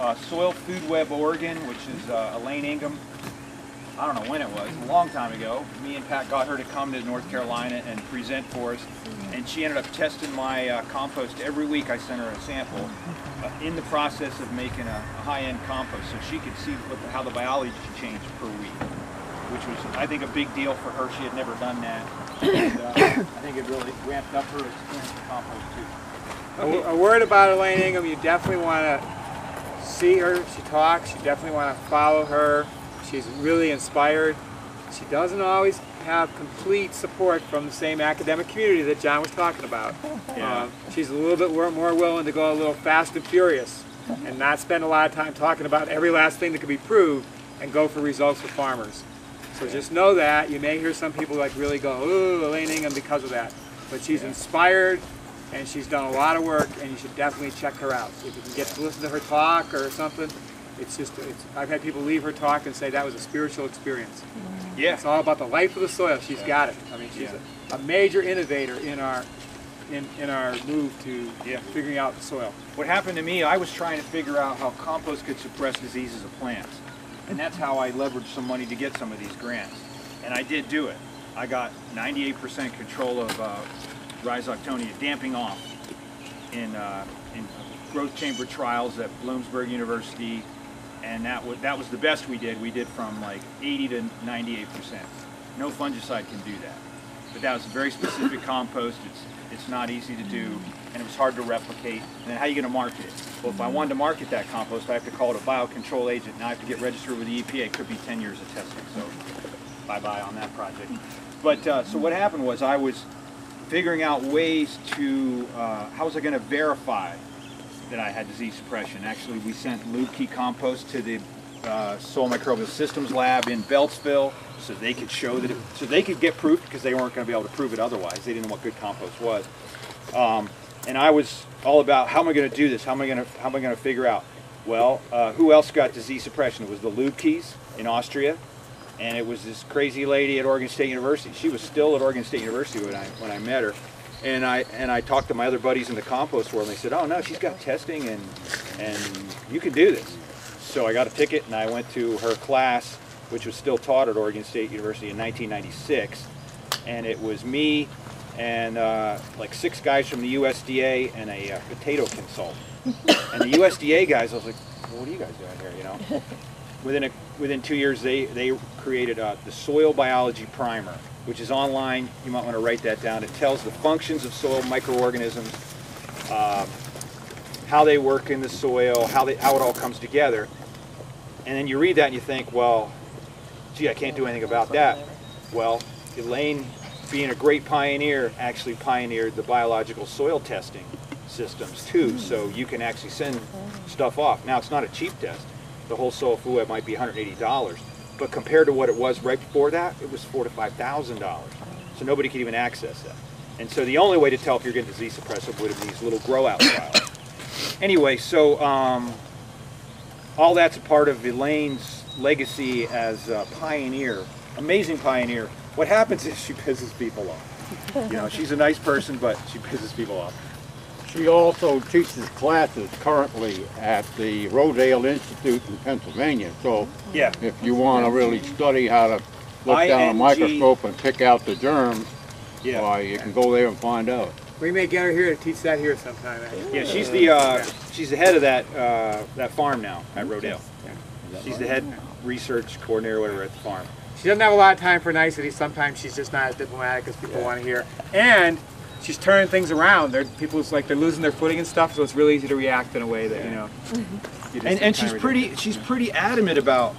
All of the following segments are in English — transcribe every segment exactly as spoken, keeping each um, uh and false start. uh, Soil Food Web Oregon, which is uh, Elaine Ingham. I don't know when it was, a long time ago. Me and Pat got her to come to North Carolina and present for us, and she ended up testing my uh, compost every week. I sent her a sample uh, in the process of making a, a high-end compost, so she could see what the, how the biology changed per week, which was, I think, a big deal for her. She had never done that. And, uh, I think it really ramped up her experience with compost too. Okay. A, a word about Elaine Ingham. You definitely want to see her. She talks. You definitely want to follow her. She's really inspired. She doesn't always have complete support from the same academic community that John was talking about. Yeah. Um, she's a little bit more willing to go a little fast and furious and not spend a lot of time talking about every last thing that could be proved and go for results for farmers. So just know that. You may hear some people like really go, ooh, Elaine Ingham because of that. But she's yeah. inspired and she's done a lot of work, and you should definitely check her out. If you can get to listen to her talk or something, It's just, it's, I've had people leave her talk and say that was a spiritual experience. Yeah. It's all about the life of the soil. She's yeah. got it. I mean, she's yeah. a, a major innovator in our in, in our move to yeah. figuring out the soil. What happened to me, I was trying to figure out how compost could suppress diseases of plants. And that's how I leveraged some money to get some of these grants. And I did do it. I got ninety-eight percent control of uh, Rhizoctonia damping off in, uh, in growth chamber trials at Bloomsburg University. And that was, that was the best we did. We did from like eighty to ninety-eight percent. No fungicide can do that. But that was a very specific compost. It's, it's not easy to do, and it was hard to replicate. And then how are you going to market it? Well, if I wanted to market that compost, I have to call it a biocontrol agent. Now I have to get registered with the E P A. It could be ten years of testing. So bye-bye on that project. But uh, so what happened was I was figuring out ways to, uh, how was I going to verify that I had disease suppression. Actually, we sent Luebkes compost to the uh, Soil Microbial Systems Lab in Beltsville, so they could show that, it, so they could get proof, because they weren't going to be able to prove it otherwise. They didn't know what good compost was. Um, and I was all about, how am I going to do this? How am I going to, how am I going to figure out? Well, uh, who else got disease suppression? It was the Luebkes in Austria, and it was this crazy lady at Oregon State University. She was still at Oregon State University when I when I met her. And I and I talked to my other buddies in the compost world, and they said, "Oh no, she's got testing, and and you can do this." So I got a ticket, and I went to her class, which was still taught at Oregon State University in nineteen ninety-six, and it was me and uh, like six guys from the U S D A and a uh, potato consultant. And the U S D A guys, I was like, well, "What are you guys doing here?" You know. Within a, within two years, they they created uh, the Soil Biology Primer, which is online. You might want to write that down. It tells the functions of soil microorganisms, uh, how they work in the soil, how, they, how it all comes together. And then you read that and you think, well, gee, I can't do anything about that. Well, Elaine, being a great pioneer, actually pioneered the biological soil testing systems too. So you can actually send stuff off. Now, it's not a cheap test. The whole Soil Food Web might be one hundred eighty dollars. But compared to what it was right before that, it was four to five thousand dollars. So nobody could even access that. And so the only way to tell if you're getting disease suppressive would have been these little grow-out trials. Anyway, so um, all that's a part of Elaine's legacy as a pioneer, amazing pioneer. What happens is she pisses people off. You know, she's a nice person, but she pisses people off. She also teaches classes currently at the Rodale Institute in Pennsylvania. So yeah. if you want to really study how to look I down a microscope and pick out the germs, yeah. uh, you can go there and find out. We may get her here to teach that here sometime. Actually. Yeah, she's the uh, she's the head of that uh, that farm now at Rodale. Yeah. She's the head research coordinator, whatever, at the farm. She doesn't have a lot of time for niceties. Sometimes she's just not as diplomatic as people yeah. want to hear. And she's turning things around. They're, people's like they're losing their footing and stuff, so it's really easy to react in a way that, you know. You and and she's pretty she's pretty adamant about,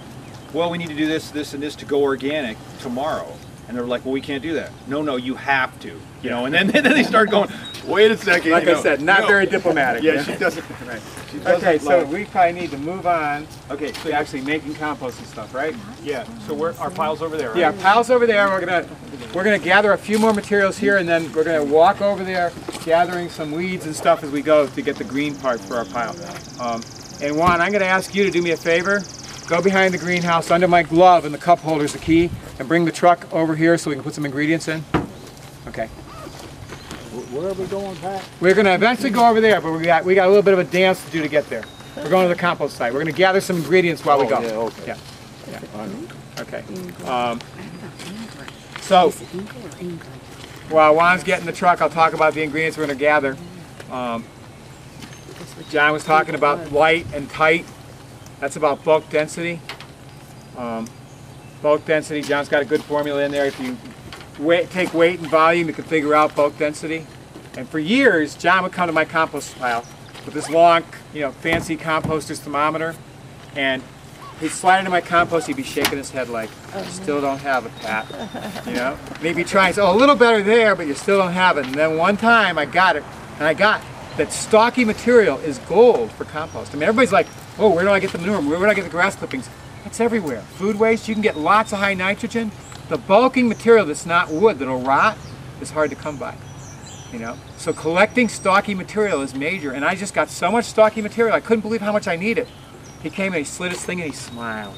well, we need to do this, this, and this to go organic tomorrow. And they're like, well, we can't do that. No, no, you have to. You yeah. know, and then, then they start going, wait a second. Like you know, I said, not no. very diplomatic. Yeah, yeah, she doesn't. Right. She doesn't okay, so we probably need to move on okay, so to actually making compost and stuff, right? Yeah, so we're, our pile's over there, right? Yeah, our pile's over there. We're going to we're gonna gather a few more materials here, and then we're going to walk over there, gathering some weeds and stuff as we go to get the green part for our pile. Um, and Juan, I'm going to ask you to do me a favor. Go behind the greenhouse, under my glove, and the cup holder's the key, and bring the truck over here so we can put some ingredients in. Okay. Where are we going, Pat? We're going to eventually go over there, but we got we got a little bit of a dance to do to get there. We're going to the compost site. We're going to gather some ingredients while oh, we go. Yeah, okay. Yeah. Yeah. Yeah. Okay. Um, so, while Juan's getting the truck, I'll talk about the ingredients we're going to gather. Um, John was talking about light and tight. That's about bulk density. Um, bulk density, John's got a good formula in there. If you weight, take weight and volume, you can figure out bulk density. And for years, John would come to my compost pile with this long, you know, fancy composter's thermometer, and he'd slide into my compost, he'd be shaking his head like, I still don't have it, Pat. You know? Maybe trying, oh, a little better there, but you still don't have it. And then one time I got it, and I got that stalky material is gold for compost. I mean, everybody's like, oh, where do I get the manure? Where do I get the grass clippings? That's everywhere. Food waste, you can get lots of high nitrogen. The bulking material that's not wood, that'll rot, is hard to come by. You know, so collecting stalky material is major, and I just got so much stalky material I couldn't believe how much I needed. He came and he slid his thing and he smiled.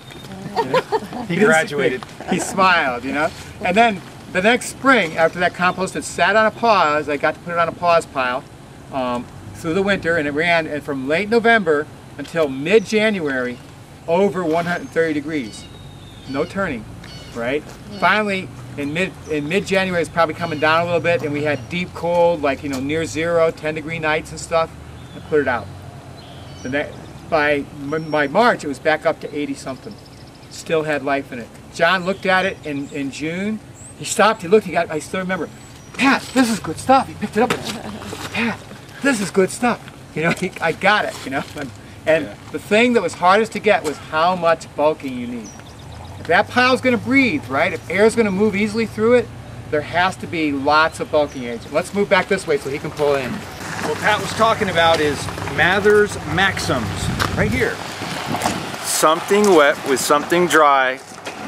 You know? He graduated. He smiled, you know. And then the next spring, after that compost had sat on a pause, I got to put it on a pause pile um, through the winter, and it ran and from late November until mid-January over one hundred thirty degrees, no turning, right? Yeah. Finally. In mid in mid January, it's probably coming down a little bit, and we had deep cold, like you know, near zero, ten degree nights and stuff. I put it out. And that, by by March, it was back up to eighty something. Still had life in it. John looked at it in in June. He stopped. He looked. He got. I still remember. Pat, this is good stuff. He picked it up. Pat, this is good stuff. You know, he, I got it. You know, and, and yeah. The thing that was hardest to get was how much bulking you need. If that pile's going to breathe, right? If air's going to move easily through it, there has to be lots of bulking agent. Let's move back this way so he can pull in. What Pat was talking about is Mather's Maxims, right here. Something wet with something dry,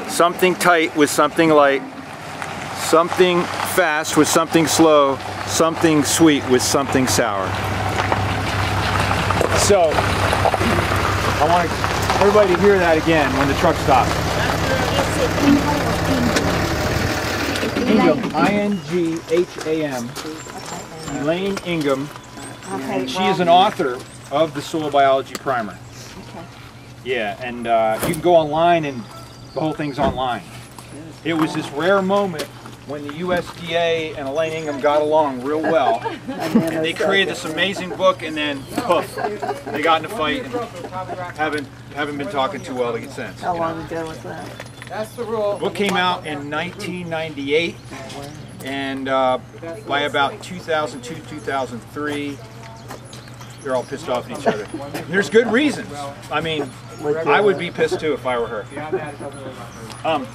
something tight with something light, something fast with something slow, something sweet with something sour. So, I want everybody to hear that again when the truck stops. Ingham, I N G H A M, Elaine Ingham, and she is an author of the Soil Biology Primer. Yeah, and uh, you can go online and the whole thing's online. It was this rare moment when the U S D A and Elaine Ingham got along real well, and they created this amazing book, and then poof, they got in a fight and haven't, haven't been talking too well since. How long ago was that? That's the rule. The book came out in nineteen ninety-eight, and uh, by about two thousand two, two thousand three, they're all pissed off at each other. There's good reasons. I mean, I would be pissed too if I were her. Um,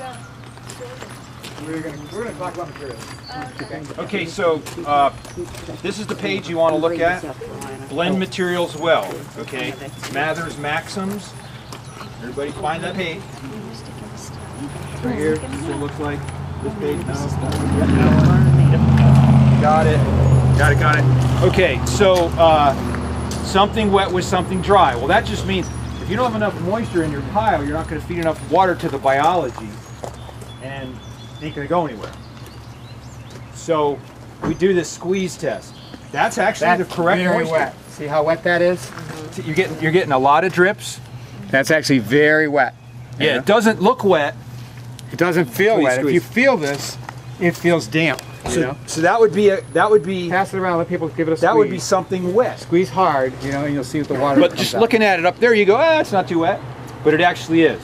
we're going to talk about materials. Okay, so uh, this is the page you want to look at. Blend materials well, okay? Mather's Maxims. Everybody find that page. Right here, this it looks like this page now. Got it. Got it, got it. Okay, so uh, something wet with something dry. Well, that just means if you don't have enough moisture in your pile, you're not going to feed enough water to the biology, and it ain't going to go anywhere. So we do this squeeze test. That's actually That's the correct very moisture. Wet. See how wet that is? Mm-hmm. You're getting, you're getting a lot of drips. That's actually very wet. Yeah, yeah. It doesn't look wet. It doesn't feel squeeze, wet. Squeeze. If you feel this, it feels damp. So, you know? So that would be a that would be pass it around. Let people give it a squeeze. That would be something wet. Squeeze hard, you know, and you'll see what the water. But just out. Looking at it up there, you go, ah, it's not too wet, but it actually is.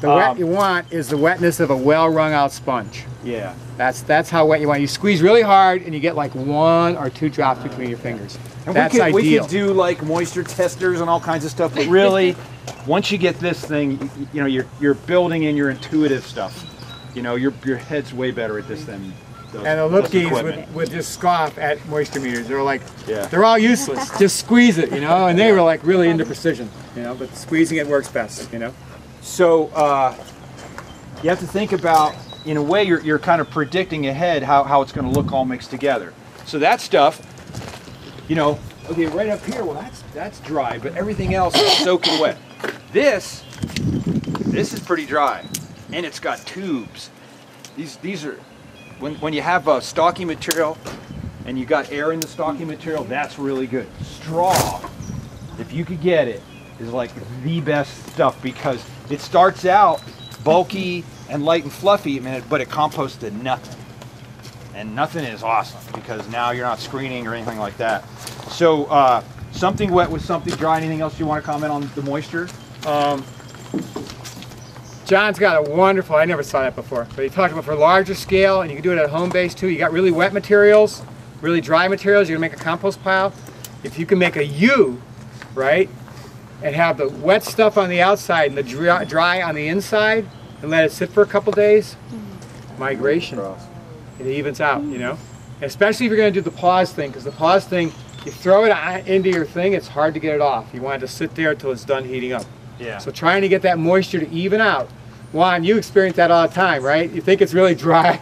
The um, wet you want is the wetness of a well wrung out sponge. Yeah, that's that's how wet you want. You squeeze really hard, and you get like one or two drops uh, between your fingers. And that's we could, ideal. We could do like moisture testers and all kinds of stuff, but really. Once you get this thing, you know, you're you're building in your intuitive stuff. You know, your your head's way better at this than those, and the Luebkes would, would just scoff at moisture meters. They were like, yeah. They're all useless. Just squeeze it, you know. And they were like really into precision, you know. But squeezing it works best, you know. So uh, you have to think about, in a way, you're you're kind of predicting ahead how how it's going to look all mixed together. So that stuff, you know, okay, right up here. Well, that's that's dry, but everything else is soaking wet. This, this is pretty dry, and it's got tubes. These, these are, when, when you have a stalky material and you got air in the stalky material, that's really good. Straw, if you could get it, is like the best stuff because it starts out bulky and light and fluffy, but it composts to nothing. And nothing is awesome because now you're not screening or anything like that. So uh, something wet with something dry. Anything else you want to comment on the moisture? Um, John's got a wonderful, I never saw that before, but he talked about for larger scale, and you can do it at home base too. You got really wet materials, really dry materials, you're gonna make a compost pile. If you can make a U, right, and have the wet stuff on the outside and the dry, dry on the inside, and let it sit for a couple days, migration, it evens out, you know? Especially if you're gonna do the pause thing, because the pause thing, you throw it into your thing, it's hard to get it off. You want it to sit there until it's done heating up. Yeah. So trying to get that moisture to even out. Juan, you experience that all the time, right? You think it's really dry,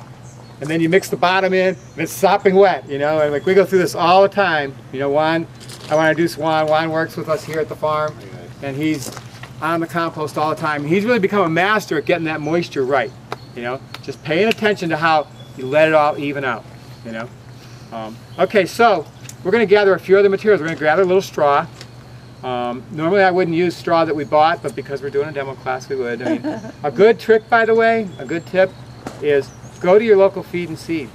and then you mix the bottom in, and it's sopping wet, you know? And like, we go through this all the time. You know, Juan, I want to introduce Juan. Juan works with us here at the farm, and he's on the compost all the time. He's really become a master at getting that moisture right, you know? Just paying attention to how you let it all even out, you know? Um, okay, so we're going to gather a few other materials. We're going to gather a little straw. Um, normally I wouldn't use straw that we bought, but because we're doing a demo class, we would. I mean, a good trick, by the way, a good tip is go to your local feed and seed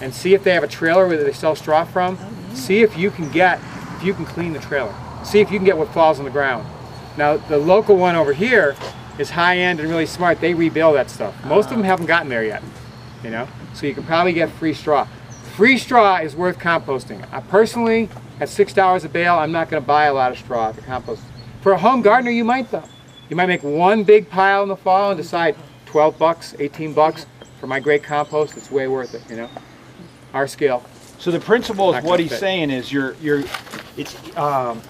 and see if they have a trailer where they sell straw from. Okay. See if you can get, if you can clean the trailer. See if you can get what falls on the ground. Now, the local one over here is high-end and really smart. They rebuild that stuff. Most uh-huh. of them haven't gotten there yet, you know, so you can probably get free straw. Free straw is worth composting. I personally, at six dollars a bale, I'm not going to buy a lot of straw to compost. For a home gardener, you might though. You might make one big pile in the fall and decide twelve bucks, eighteen bucks for my great compost. It's way worth it, you know. Our scale. So the principle of what he's fit. saying is, you're you're, it's um,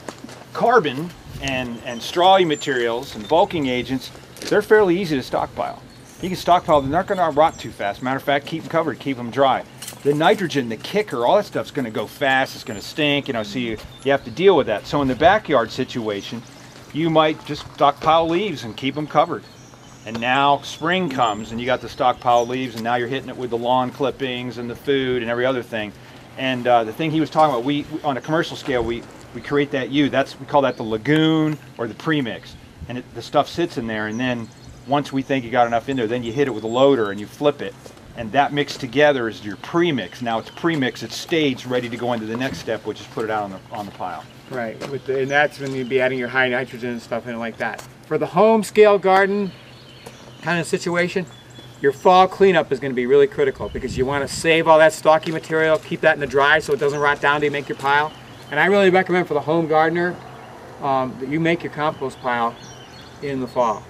carbon and and strawy materials and bulking agents. They're fairly easy to stockpile. You can stockpile them. They're not going to rot too fast. Matter of fact, keep them covered, keep them dry. The nitrogen, the kicker, all that stuff's going to go fast. It's going to stink, you know, so you, you have to deal with that. So in the backyard situation, you might just stockpile leaves and keep them covered. And now spring comes and you got the stockpile leaves, and now you're hitting it with the lawn clippings and the food and every other thing. And uh, the thing he was talking about, we, on a commercial scale, we, we create that U. That's, we call that the lagoon or the premix. And it, the stuff sits in there, and then once we think you got enough in there, then you hit it with a loader and you flip it. And that mixed together is your premix. Now it's premix, it's staged, ready to go into the next step, which is put it out on the, on the pile. Right, with the, and that's when you'd be adding your high nitrogen and stuff in like that. For the home scale garden kind of situation, your fall cleanup is gonna be really critical because you wanna save all that stalky material, keep that in the dry so it doesn't rot down till you make your pile. And I really recommend for the home gardener um, that you make your compost pile in the fall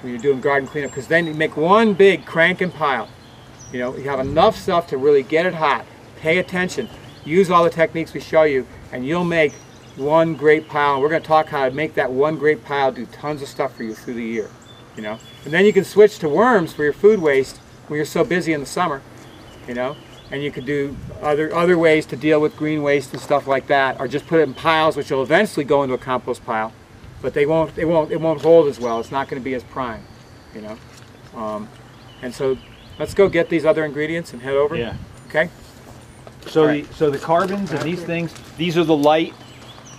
when you're doing garden cleanup, because then you make one big crank and pile. You know, you have enough stuff to really get it hot. Pay attention. Use all the techniques we show you, and you'll make one great pile. We're going to talk how to make that one great pile do tons of stuff for you through the year. You know, and then you can switch to worms for your food waste when you're so busy in the summer. You know, and you can do other other ways to deal with green waste and stuff like that, or just put it in piles, which will eventually go into a compost pile, but they won't. It won't. It won't hold as well. It's not going to be as prime. You know, um, and so. Let's go get these other ingredients and head over. Yeah. Okay. So right. the so the carbons and these things, these are the light,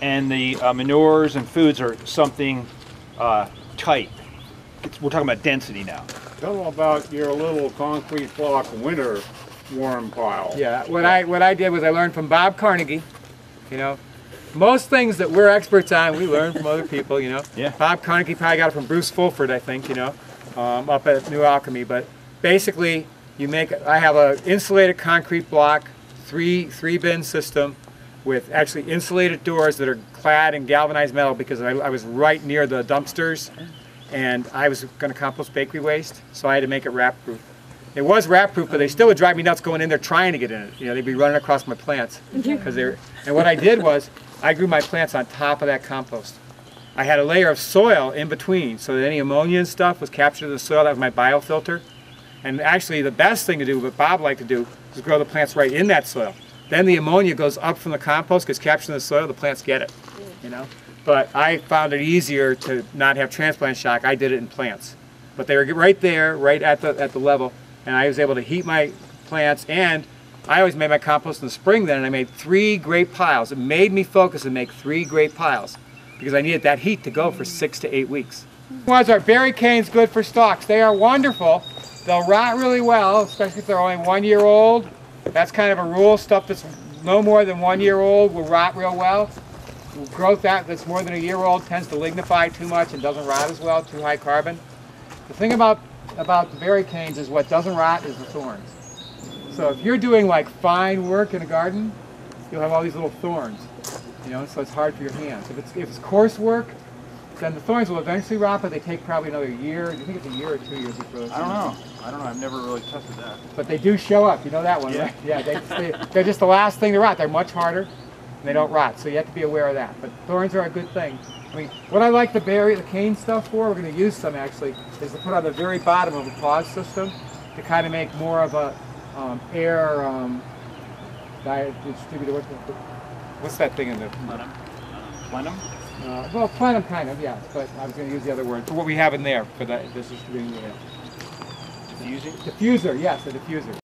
and the uh, manures and foods are something uh, tight. It's, we're talking about density now. Tell about your little concrete block winter worm pile. Yeah. What I what I did was I learned from Bob Carnegie. You know, most things that we're experts on, we learn from other people. You know. Yeah. Bob Carnegie probably got it from Bruce Fulford, I think. You know, um, up at New Alchemy, but. Basically, you make. I have an insulated concrete block, three three bin system, with actually insulated doors that are clad in galvanized metal because I, I was right near the dumpsters, and I was going to compost bakery waste, so I had to make it wrap proof. It was wrap proof, but they still would drive me nuts going in there trying to get in it. You know, they'd be running across my plants because they were. And what I did was I grew my plants on top of that compost. I had a layer of soil in between, so that any ammonia and stuff was captured in the soil. That was my biofilter. And actually the best thing to do, what Bob liked to do, is grow the plants right in that soil. Then the ammonia goes up from the compost, gets captured in the soil, the plants get it, you know. But I found it easier to not have transplant shock. I did it in plants. But they were right there, right at the, at the level, and I was able to heat my plants, and I always made my compost in the spring then, and I made three great piles. It made me focus and make three great piles. because I needed that heat to go for six to eight weeks. Ones are berry canes good for stalks. They are wonderful. They'll rot really well, especially if they're only one year old. That's kind of a rule. Stuff that's no more than one year old will rot real well. Growth that's more than a year old tends to lignify too much and doesn't rot as well, too high carbon. The thing about, about the berry canes is what doesn't rot is the thorns. So if you're doing like fine work in a garden, you'll have all these little thorns, you know, so it's hard for your hands. If it's, if it's coarse work, then the thorns will eventually rot, but they take probably another year. Do you think it's a year or two years before those? I don't know. I don't know. I've never really tested that. But they do show up. You know that one, yeah. right? Yeah. They, they, they're just the last thing to rot. They're much harder, and they don't rot, so you have to be aware of that. But thorns are a good thing. I mean, what I like the berry, the cane stuff for, we're going to use some actually, is to put on the very bottom of a pause system to kind of make more of a um, air um, diet distributor. What's that thing in there? Plenum. Plenum? Uh, well, plenum kind of, yeah, but I was going to use the other word for what we have in there for the, this distributing unit. Diffuser? Diffuser, yes, a diffuser.